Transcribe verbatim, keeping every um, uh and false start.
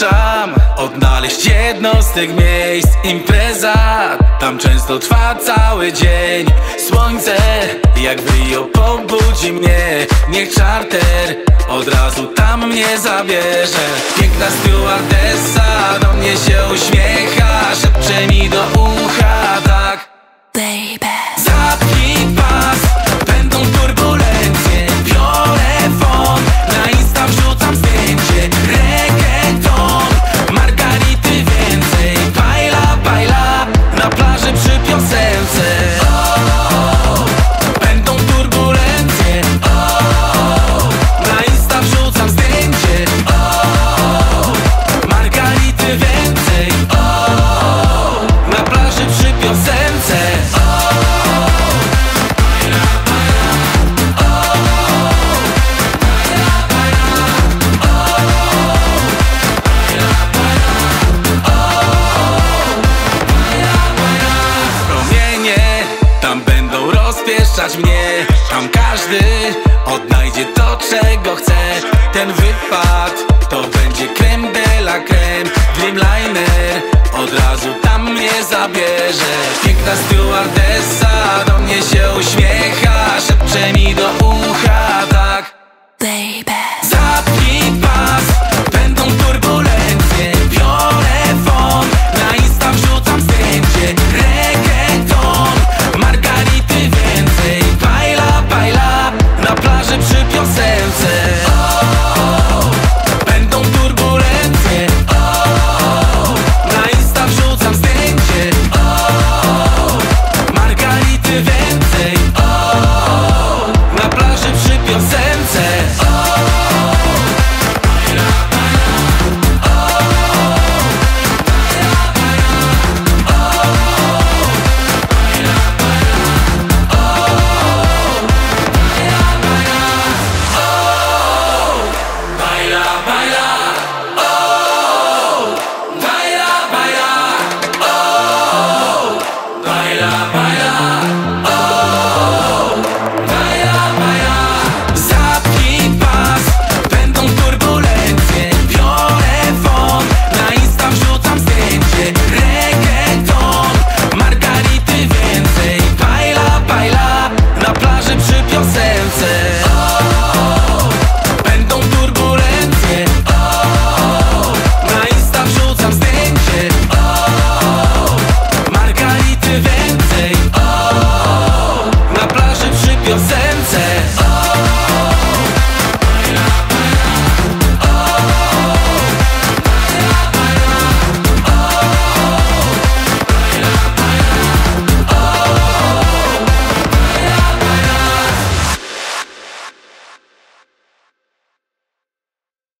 sam odnaleźć jedno z tych miejsc. Impreza tam często trwa cały dzień. Słońce jak w Rio pobudzi mnie. Niech charter od razu tam mnie zabierze. Piękna stewardessa do mnie się uśmiecha, szepcze mi do ucha tak: baby, zapnij pas, będą turbulencje. Biorę fon, na Insta wrzucam zdjęcie. Reggaeton, margarity więcej. Bajla, bajla, na plaży przy piosence. Oh, będą turbulencje. Oh, na Insta wrzucam zdjęcie. Oh, margarity więcej. Oh, na plaży przy piosence. Mnie. Tam każdy odnajdzie to, czego chce. Ten wypad to będzie crème de la crème. Dreamliner od razu tam mnie zabierze. Piękna stewardessa